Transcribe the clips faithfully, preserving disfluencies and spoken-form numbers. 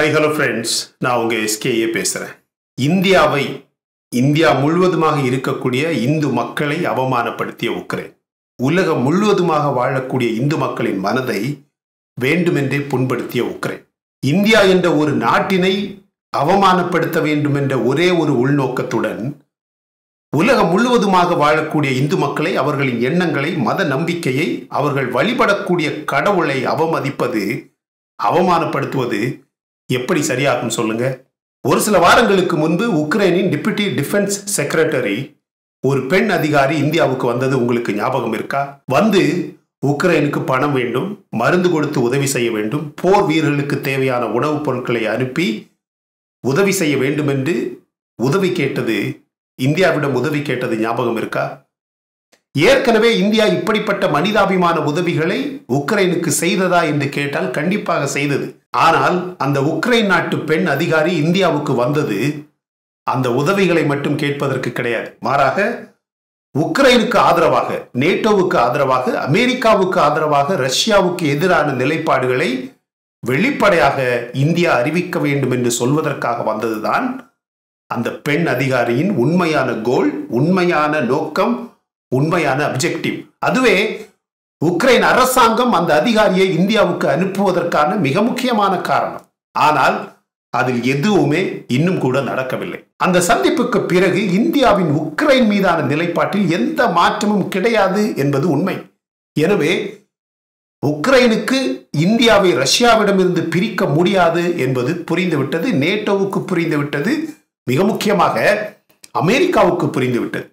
Hi, hello friends. Now, I am going to talk about India. India முழுவதுமாக இருக்கக்கூடிய இந்து மக்களை அவமானப்படுத்திய Ukraine உலகம் முழுவதுமாக வாழக்கூடிய இந்து மக்களின் மனதை வேண்டுமென்றே புண்படுத்திய உக்ரைன் இந்தியா என்ற ஒரு நாட்டினை அவமானப்படுத்த வேண்டும் என்ற ஒரே ஒரு உள்நோக்கத்துடன் உலகம் முழுவதுமாக வாழக்கூடிய இந்து மக்களை அவர்களின் எண்ணங்களை மத நம்பிக்கையை அவர்கள் வழிபடக்கூடிய கடவுளை அவமதிப்பது அவமானப்படுத்துவது எப்படி சரியாகும் சொல்லுங்க ஒரு சில வாரங்களுக்கு முன்பு உக்ரைனின் டெபுட்டி டிஃபென்ஸ் செக்ரட்டரி ஒரு பெண் அதிகாரி இந்தியாவுக்கு வந்தது உங்களுக்கு ஞாபகம் இருக்கா வந்து உக்ரைனுக்கு பணம் வேண்டும் மருந்து கொடுத்து உதவி செய்ய வேண்டும் போர் வீரர்களுக்கு தேவையான உணவுப் பொருட்களை அனுப்பி உதவி செய்ய வேண்டும் என்று உதவி கேட்டது இந்தியாவிடம் உதவி கேட்டது ஞாபகம் இருக்கா ஏற்கனவே இந்தியா இப்படிப்பட்ட மனிதாபிமான உதவிகளை உக்ரைனுக்கு செய்ததா என்று கேட்டால் கண்டிப்பாக செய்தது ஆனால் அந்த உக்ரைன் நாட்டு பெண் அதிகாரி இந்தியாவுக்கு வந்தது அந்த உதவிகளை மட்டும் கேட்பதற்கு கிடையாது மாறாக உக்ரைனுக்கு ஆதரவாக நேட்டோவுக்கு ஆதரவாக அமெரிக்காவுக்கு ஆதரவாக ரஷ்யாவுக்கு எதிரான நிலைப்பாடுகளை வெளிப்படையாக இந்தியா அறிவிக்க வேண்டும் என்று சொல்வதற்காக வந்ததுதான் அந்த பெண் அதிகாரியின் உண்மையான கோல் உண்மையான நோக்கம் உண்மையான அப்ஜெக்டிவ் அதுவே உக்ரைன் அரசாங்கம் அந்த அதிகாரியை இந்தியாவுக்கு அனுப்புவதற்கான மிக முக்கியமான காரணம் ஆனால் அதில் எதுவுமே இன்னும் கூட நடக்கவில்லை அந்த சந்திப்புக்கு பிறகு இந்தியாவின் உக்ரைன் மீதான நிலைப்பாட்டில் எந்த மாற்றமும் கிடையாது என்பது உண்மை எனவே உக்ரைனுக்கு இந்தியாவை ரஷ்யாவிடமிருந்து பிரிக்க முடியாது என்பது புரிந்துவிட்டது நேட்டோவுக்கு புரிந்துவிட்டது மிக முக்கியமாக அமெரிக்காவுக்கு புரிந்துவிட்டது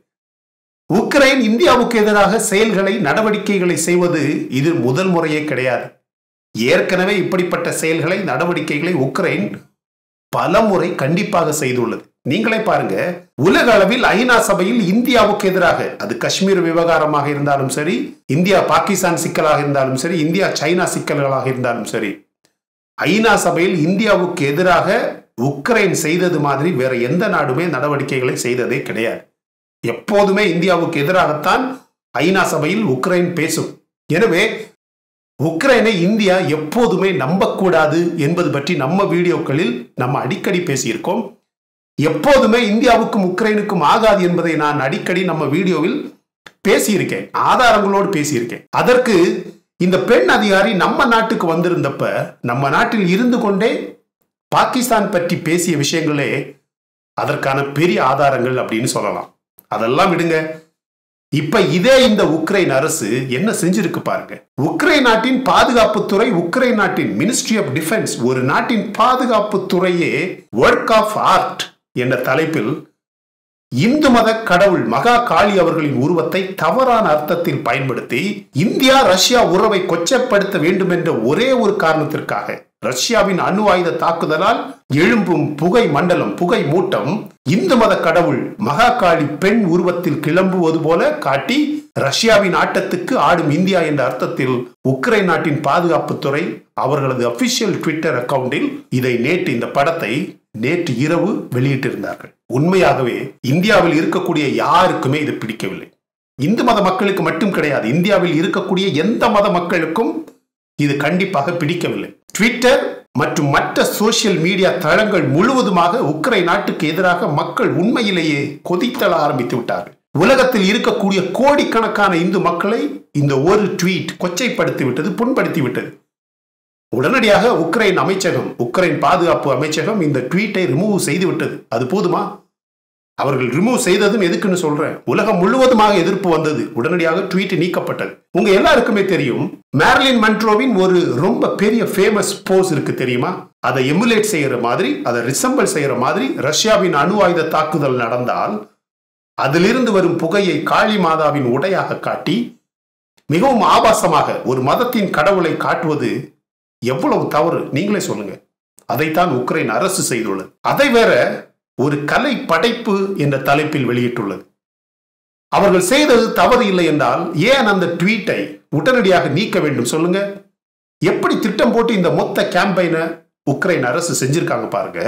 உக்ரைன் இந்தியாவுக்கு எதிராக செயல்களை நடவடிக்கைகளை செய்வது இது முதல் முறையே கிடையாது ஏற்கனவே இப்படிப்பட்ட செயல்களை நடவடிக்கைகளை உக்ரைன் பல முறை கண்டிப்பாக செய்துள்ளது நீங்களே பாருங்க உலக அளவில் ஐநா சபையில் இந்தியாவுக்கு எதிராக அது காஷ்மீர் விவகாரமாக இருந்தாலும் சரி இந்தியா பாகிஸ்தான் சிக்கலாக இருந்தாலும் சரி இந்தியா சைனா சிக்கல்களாக இருந்தாலும் சரி ஐநா சபையில் இந்தியாவுக்கு எதிராக உக்ரைன் செய்தது மாதிரி வேற எந்த நாடுமே நடவடிக்கைகளை செய்ததே கிடையாது எப்போதுமே இந்தியாவுக்கு எதிராகத்தான் ஐநா சபையில் உக்ரைன் பேசும் எனவே உக்ரைனை இந்தியா எப்போதுமே நம்பக்கூடாது என்பது பற்றி நம்ம வீடியோக்களில் நம்ம அடிக்கடி பேசியிருக்கோம் எப்போதுமே இந்தியாவுக்கும் உக்ரைனுக்கும் ஆகாது என்பதை நான் அடிக்கடி நம்ம வீடியோவில் பேசியிருக்கேன் ஆதாரங்களோடு பேசியிருக்கேன் அதற்கு இந்த பெண் அதிகாரி நம்ம நாட்டுக்கு வந்திருந்தப்ப நம்ம நாட்டில் இருந்து கொண்டே பாகிஸ்தான் பற்றி பேசிய விஷயங்களே அதற்கான பெரிய ஆதாரங்கள் அப்படின்னு சொல்லலாம் அதெல்லாம் விடுங்க இப்ப இதே இந்த உக்ரைன் அரசு என்ன செஞ்சிருக்கு பாருங்க உக்ரைன் நாட்டின் பாதுகாப்புத்துறை உக்ரைன் நாட்டின் மினிஸ்ட்ரி ஆஃப் டிஃபென்ஸ் ஒரு நாட்டின் பாதுகாப்புத்துறையே ஒர்க் ஆஃப் ஆர்ட் என்ற தலைப்பில் இந்து மத கடவுள் மகா காளி அவர்களின் உருவத்தை தவறான அர்த்தத்தில் பயன்படுத்தி இந்தியா ரஷ்யா உறவை கொச்சப்படுத்த வேண்டும் என்ற ஒரே ஒரு காரணத்திற்காக ரஷ்யாவின் அணு ஆயுத தாக்குதலால் எழும்பும் புகை மண்டலம் புகை மூட்டம் இந்து மத கடவுள் மகா காளி பெண் உருவத்தில் கிளம்புவது போல காட்டி ரஷ்யாவின் ஆட்டத்துக்கு ஆடும் இந்தியா என்ற அர்த்தத்தில் உக்ரைன் நாட்டின் பாதுகாப்புத்துறை அவர்களது அபிஷியல் ட்விட்டர் அக்கவுண்டில் இதை நேற்று இந்த படத்தை நேற்று இரவு வெளியிட்டிருந்தார்கள் உண்மையாகவே இந்தியாவில் இருக்கக்கூடிய யாருக்குமே இது பிடிக்கவில்லை இந்து மத மக்களுக்கு மட்டும் கிடையாது இந்தியாவில் இருக்கக்கூடிய எந்த மத மக்களுக்கும் இது கண்டிப்பாக பிடிக்கவில்லை ட்விட்டர் மற்றும் மற்ற சோசியல் மீடியா தளங்கள் முழுவதுமாக உக்ரைன் நாட்டுக்கு எதிராக மக்கள் உண்மையிலேயே கொதித்தள ஆரம்பித்து விட்டார்கள் உலகத்தில் இருக்கக்கூடிய கோடிக்கணக்கான இந்து மக்களை இந்த ஒரு ட்வீட் கொச்சைப்படுத்தி விட்டது புண்படுத்தி விட்டது உடனடியாக உக்ரைன் அமைச்சகம் உக்ரைன் பாதுகாப்பு அமைச்சகம் இந்த ட்வீட்டை ரிமூவ் செய்து விட்டது அது போதுமா அவர்கள் ரிமூவ் செய்ததும் எதுக்குன்னு சொல்றேன் உலகம் முழுவதுமாக எதிர்ப்பு வந்தது உடனடியாக ட்வீட் நீக்கப்பட்டது உங்க எல்லாருக்குமே தெரியும் மேரிலின் மன்ட்ரோவின் ஒரு ரொம்ப பெரிய ஃபேமஸ் போஸ் இருக்கு தெரியுமா அதை எமுலேட் செய்யற மாதிரி அதை ரிசம்பிள் செய்யற மாதிரி ரஷ்யாவின் அணு ஆயுத தாக்குதல் நடந்தால் அதிலிருந்து வரும் புகையை காளி மாதாவின் உடையாக காட்டி மிகவும் ஆபாசமாக ஒரு மதத்தின் கடவுளை காட்டுவது எவ்வளவு தவறு நீங்களே சொல்லுங்க அதைத்தான் உக்ரைன் அரசு செய்துள்ளது அதை வேற ஒரு கலை படைப்பு என்ற தலைப்பில் வெளியிட்டுள்ளது அவர்கள் செய்தது தவறு இல்லை என்றால் ஏன் அந்த ட்வீட்டை உடனடியாக நீக்க வேண்டும் சொல்லுங்க எப்படி திட்டம் போட்டு இந்த மொத்த கேம்பெயினை உக்ரைன் அரசு செஞ்சிருக்காங்க பாருங்க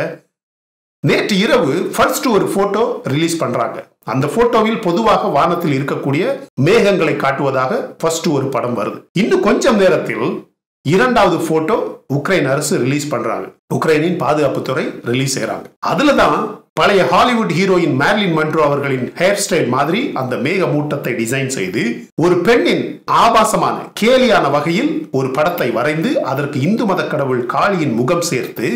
நேற்று இரவு ஃபர்ஸ்ட் ஒரு போட்டோ ரிலீஸ் பண்றாங்க அந்த போட்டோவில் பொதுவாக வானத்தில் இருக்கக்கூடிய மேகங்களை காட்டுவதாக ஃபர்ஸ்ட் ஒரு படம் வருது இன்னும் கொஞ்சம் நேரத்தில் இரண்டாவது போட்டோ உக்ரைன் அரசு ரிலீஸ் பண்றாங்க. உக்ரைனின் பாதுகாப்பு துறை ரிலீஸ் செய்றாங்க. அதுல தான் பழைய ஹாலிவுட் ஹீரோயின் மேரிலின் மன்றோ அவர்களின் ஹேர் ஸ்டைல் மாதிரி அந்த மேக மூட்டத்தை டிசைன் செய்து ஒரு பெண்ணின் ஆபாசமான கேலியான வகையில் ஒரு படத்தை வரைந்து அதற்கு இந்து மத கடவுள் காளியின் முகம் சேர்த்து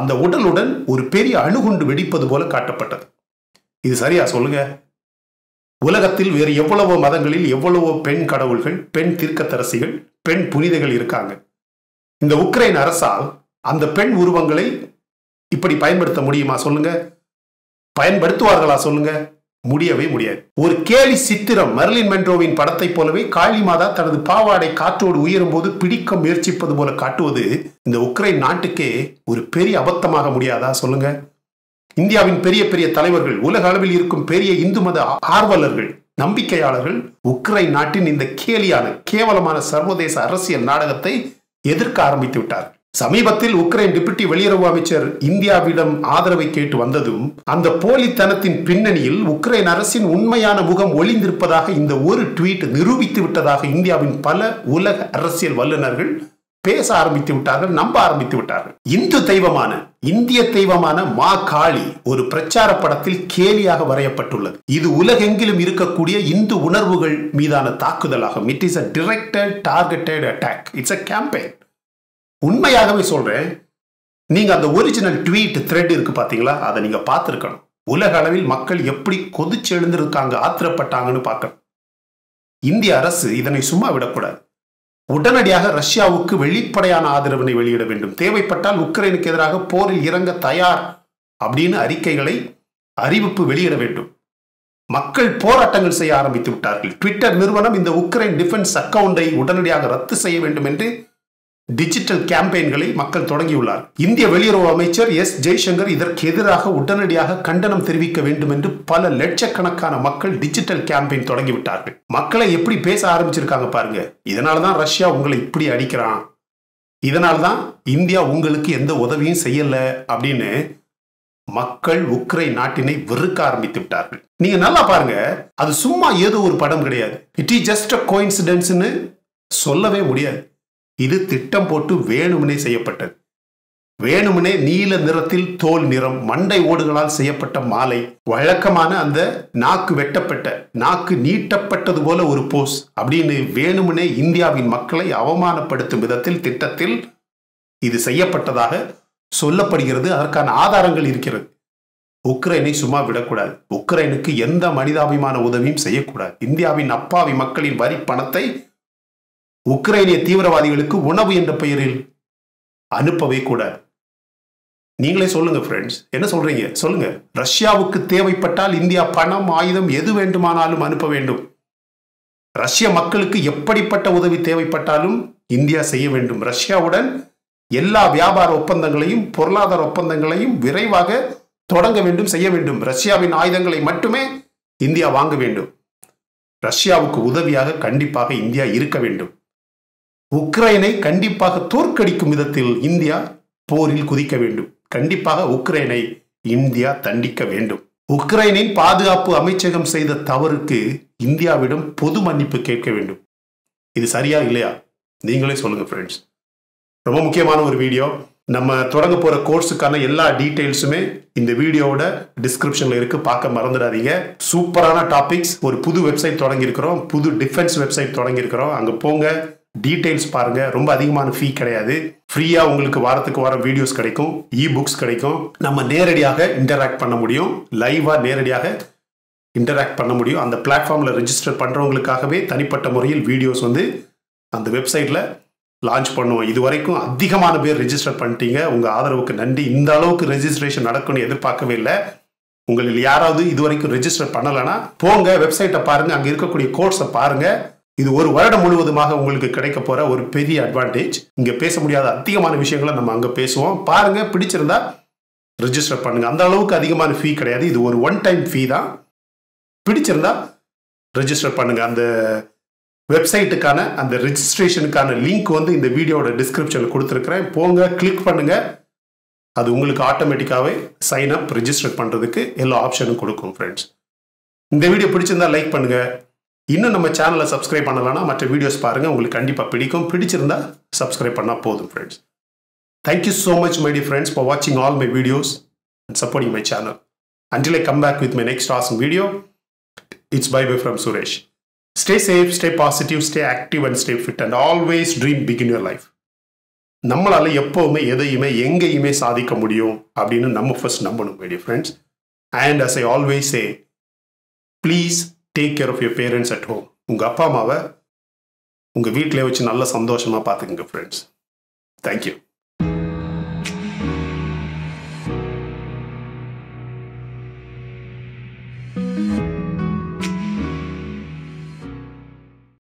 அந்த உடலுடன் ஒரு பெரிய அணுகுண்டு வெடிப்பது போல காட்டப்பட்டது. இது சரியா சொல்லுங்க? உலகத்தில் வேறு எவ்வளவோ மதங்களில் எவ்வளவோ பெண் கடவுள்கள், பெண் தீர்க்கதரிசிகள், பெண் புனிதர்கள் இருக்காங்க. இந்த உக்ரைன் அரசால் அந்த பெண் உருவங்களை இப்படி பயன்படுத்த முடியுமா சொல்லுங்க? பயன்படுத்துவார்களா சொல்லுங்க? முடியவே முடியாது. ஒரு கேலி சித்திரம் மெர்லின் மென்ட்ரோவின் படத்தை போலவே காளி மாதா தனது பாவாடை காற்றோடு உயரும் போது பிடிக்க முயற்சிப்பது போல காட்டுவது இந்த உக்ரைன் நாட்டுக்கே ஒரு பெரிய அபத்தமாக முடியாதா சொல்லுங்க? இந்தியாவின் பெரிய பெரிய தலைவர்கள், உலக அளவில் இருக்கும் பெரிய இந்து மத ஆர்வலர்கள், நம்பிக்கையாளர்கள் உக்ரைன் நாட்டின் இந்த கேலியான கேவலமான சர்வதேச அரசியல் நாடகத்தை எதிர்க்க ஆரம்பித்து விட்டார்கள். சமீபத்தில் உக்ரைன் டிப்டி வெளியுறவு அமைச்சர் இந்தியாவிடம் ஆதரவை கேட்டு வந்ததும் அந்த போலித்தனத்தின் பின்னணியில் உக்ரைன் அரசின் உண்மையான முகம் ஒளிந்திருப்பதாக இந்த ஒரு ட்வீட் நிரூபித்து விட்டதாக இந்தியாவின் பல உலக அரசியல் வல்லுநர்கள் பேச ஆரம்பித்து விட்டார்கள், நம்ப ஆரம்பித்து விட்டார்கள். இந்து தெய்வமான இந்திய தெய்வமான மா காளி ஒரு பிரச்சார படத்தில் கேலியாக வரையப்பட்டுள்ளது. இது உலகெங்கிலும் இருக்கக்கூடிய இந்து உணர்வுகள் மீதான தாக்குதலாகும். It is a directed targeted attack. It's a campaign. உண்மையாகவே சொல்றேன், நீங்க அந்த ஒரிஜினல் ட்வீட் த்ரெட் இருக்கு பாத்தீங்களா, அதை நீங்க பார்த்திருக்கணும். உலக அளவில் மக்கள் எப்படி கொதிச்சு எழுந்திருக்காங்க, ஆத்திரப்பட்டாங்கன்னு பார்க்கணும். இந்திய அரசு இதனை சும்மா விடக்கூடாது. உடனடியாக ரஷ்யாவுக்கு வெளிப்படையான ஆதரவினை வெளியிட வேண்டும். தேவைப்பட்டால் உக்ரைனுக்கு எதிராக போரில் இறங்க தயார் அப்படின்னு அறிக்கைகளை அறிவிப்பு வெளியிட வேண்டும். மக்கள் போராட்டங்கள் செய்ய ஆரம்பித்து விட்டார்கள். ட்விட்டர் நிறுவனம் இந்த உக்ரைன் டிஃபென்ஸ் அக்கவுண்டை உடனடியாக ரத்து செய்ய வேண்டும் என்று டிஜிட்டல் கேம்பெயின்களை மக்கள் தொடங்கியுள்ளார். இந்திய வெளியுறவு அமைச்சர் எஸ் ஜெய்சங்கர் இதற்கு எதிராக உடனடியாக கண்டனம் தெரிவிக்க வேண்டும் என்று பல லட்சக்கணக்கான மக்கள் டிஜிட்டல் கேம்பெயின் தொடங்கிவிட்டார்கள். மக்களை எப்படி பேச ஆரம்பிச்சிருக்காங்க பாருங்க. இதனால்தான் ரஷ்யா உங்களை இப்படி அடிக்கிறான், இதனால்தான் இந்தியா உங்களுக்கு எந்த உதவியும் செய்யல அப்படின்னு மக்கள் உக்ரைன் நாட்டினை வெறுக்க ஆரம்பித்து விட்டார்கள். நீங்க நல்லா பாருங்க, அது சும்மா ஏதோ ஒரு படம் கிடையாது. இட் இஸ் ஜஸ்ட் அ கோயின்சிடென்ஸ்னு சொல்லவே முடியாது. இது திட்டம் போட்டு வேணுமனே செய்யப்பட்டது. வேணுமனே நீல நிறத்தில் தோல் நிறம், மண்டை ஓடுகளால் செய்யப்பட்ட மாலை, வழக்கமான அந்த நாக்கு வெட்டப்பட்ட நாக்கு நீட்டப்பட்டது போல ஒரு போஸ் அப்படின்னு வேணுமனே இந்தியாவின் மக்களை அவமானப்படுத்தும் விதத்தில் திட்டத்தில் இது செய்யப்பட்டதாக சொல்லப்படுகிறது. அதற்கான ஆதாரங்கள் இருக்கிறது. உக்ரைனை சும்மா விடக்கூடாது. உக்ரைனுக்கு எந்த மனிதாபிமான உதவியும் செய்யக்கூடாது. இந்தியாவின் அப்பாவி மக்களின் வரி பணத்தை உக்ரைனிய தீவிரவாதிகளுக்கு உணவு என்ற பெயரில் அனுப்பவே கூடாது. நீங்களே சொல்லுங்க ஃப்ரெண்ட்ஸ், என்ன சொல்றீங்க சொல்லுங்க? ரஷ்யாவுக்கு தேவைப்பட்டால் இந்தியா பணம், ஆயுதம் எது வேண்டுமானாலும் அனுப்ப வேண்டும். ரஷ்ய மக்களுக்கு எப்படிப்பட்ட உதவி தேவைப்பட்டாலும் இந்தியா செய்ய வேண்டும். ரஷ்யாவுடன் எல்லா வியாபார ஒப்பந்தங்களையும் பொருளாதார ஒப்பந்தங்களையும் விரைவாக தொடங்க வேண்டும், செய்ய வேண்டும். ரஷ்யாவின் ஆயுதங்களை மட்டுமே இந்தியா வாங்க வேண்டும். ரஷ்யாவுக்கு உதவியாக கண்டிப்பாக இந்தியா இருக்க வேண்டும். உக்ரைனை கண்டிப்பாக தோற்கடிக்கும் விதத்தில் இந்தியா போரில் குதிக்க வேண்டும். கண்டிப்பாக உக்ரைனை இந்தியா தண்டிக்க வேண்டும். உக்ரைனின் பாதுகாப்பு அமைச்சகம் செய்த தவறுக்கு இந்தியாவிடம் பொது மன்னிப்பு கேட்க வேண்டும். இது சரியா இல்லையா? நீங்களே சொல்லுங்க ஃப்ரெண்ட்ஸ். ரொம்ப முக்கியமான ஒரு வீடியோ. நம்ம தொடங்க போற கோர்ஸுக்கான எல்லா டீட்டெயில்ஸுமே இந்த வீடியோவோட டிஸ்கிரிப்ஷன்ல இருக்கு, பார்க்க மறந்துடாதீங்க. சூப்பரான டாபிக்ஸ். ஒரு புது வெப்சைட் தொடங்கியிருக்கிறோம், புது டிஃபென்ஸ் வெப்சைட் தொடங்கியிருக்கிறோம். அங்க போங்க, டீடைல்ஸ் பாருங்க. ரொம்ப அதிகமான ஃபீ கிடையாது, ஃப்ரீயா உங்களுக்கு வாரத்துக்கு வாரம் வீடியோஸ் கிடைக்கும், இ புக்ஸ் கிடைக்கும். நம்ம நேரடியாக இன்டராக்ட் பண்ண முடியும், லைவா நேரடியாக இன்டராக்ட் பண்ண முடியும். அந்த பிளாட்ஃபார்ம்ல ரெஜிஸ்டர் பண்றவங்களுக்காகவே தனிப்பட்ட முறையில் வீடியோஸ் வந்து அந்த வெப்சைட்ல லான்ச் பண்ணுவோம். இது வரைக்கும் அதிகமான பேர் ரெஜிஸ்டர் பண்ணிட்டீங்க, உங்க ஆதரவுக்கு நன்றி. இந்த அளவுக்கு ரெஜிஸ்ட்ரேஷன் நடக்கும்னு எதிர்பார்க்கவே இல்லை. உங்களுக்கு யாராவது இது வரைக்கும் ரெஜிஸ்டர் பண்ணலைன்னா போங்க, வெப்சைட்டை பாருங்க, அங்க இருக்கக்கூடிய கோர்ஸை பாருங்க. இது ஒரு வருடம் முழுவதுமாக உங்களுக்கு கிடைக்க போற ஒரு பெரிய அட்வான்டேஜ். இங்க பேச முடியாத அதிகமான விஷயங்களை நம்ம அங்க பேசுவோம். பாருங்க, பிடிச்சிருந்தா ரெஜிஸ்டர் பண்ணுங்க. அந்த அளவுக்கு அதிகமான ஃபீ கிடையாது, இது ஒரு ஒன் டைம் ஃபீ தான். பிடிச்சிருந்தா ரெஜிஸ்டர் பண்ணுங்க. அந்த வெப்சைட்டுக்கான அந்த ரெஜிஸ்ட்ரேஷனுக்கான லிங்க் வந்து இந்த வீடியோட டிஸ்கிரிப்ஷன்ல கொடுத்துருக்கிறேன், போங்க, கிளிக் பண்ணுங்க. அது உங்களுக்கு ஆட்டோமேட்டிக்காவே சைன் அப் ரெஜிஸ்டர் பண்றதுக்கு எல்லா ஆப்ஷனும் கொடுக்கும். ஃப்ரெண்ட்ஸ், இந்த வீடியோ பிடிச்சிருந்தா லைக் பண்ணுங்க, இன்னும் நம்ம சேனலை சப்ஸ்கிரைப் பண்ணலனா மற்ற வீடியோஸ் பாருங்க உங்களுக்கு கண்டிப்பா பிடிக்கும் பிடிச்சிருந்தா சப்ஸ்கிரைப் பண்ணா போதும் friends thank you so much my dear friends for watching all my videos and supporting my channel until I come back with my next awesome video it's bye bye from Suresh stay safe stay positive stay active and stay fit and always dream big in your life நம்மளால எப்பவுமே எதையுமே எங்கயுமே சாதிக்க முடியும் அப்படினு நம்ம first நம்பணும் my dear friends and as I always say please Take care of your parents at home. உங்க அப்பா அம்மாவை உங்க வீட்டிலே வச்சு நல்ல சந்தோஷமா பாத்துக்கங்க friends. Thank you.